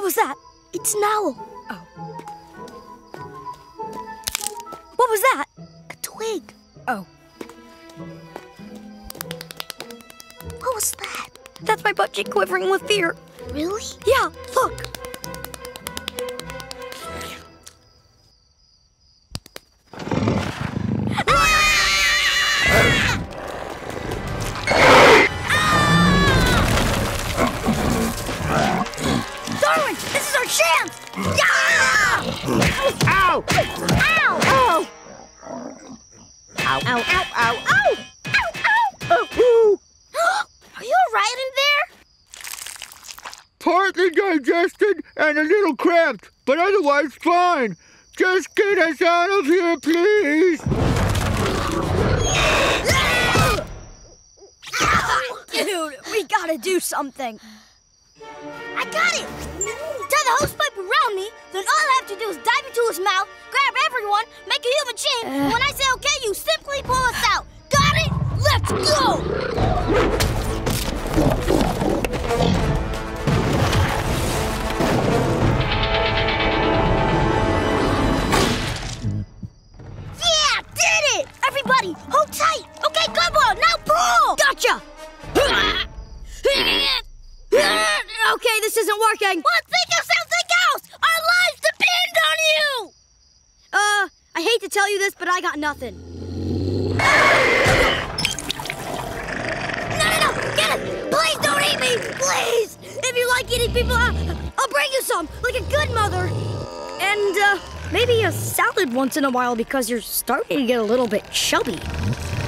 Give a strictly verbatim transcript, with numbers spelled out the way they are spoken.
What was that? It's an owl. Oh. What was that? A twig. Oh. What was that? That's my butt cheek quivering with fear. Really? Yeah, look. But otherwise, fine. Just get us out of here, please. Dude, we gotta do something. I got it. Tie the hose pipe around me, then all I have to do is dive into his mouth, grab everyone, make a human chain. Uh, when I say okay, you simply pull us out. Got it? Let's go. Everybody, hold tight! Okay, come on, now pull! Gotcha! Okay, this isn't working. Well, think of something else! Our lives depend on you! Uh, I hate to tell you this, but I got nothing. No, no, no! Get it! Please don't eat me! Please! If you like eating people, I'll, I'll bring you some, like a good mother. And, uh... maybe a salad once in a while because you're starting to get a little bit chubby.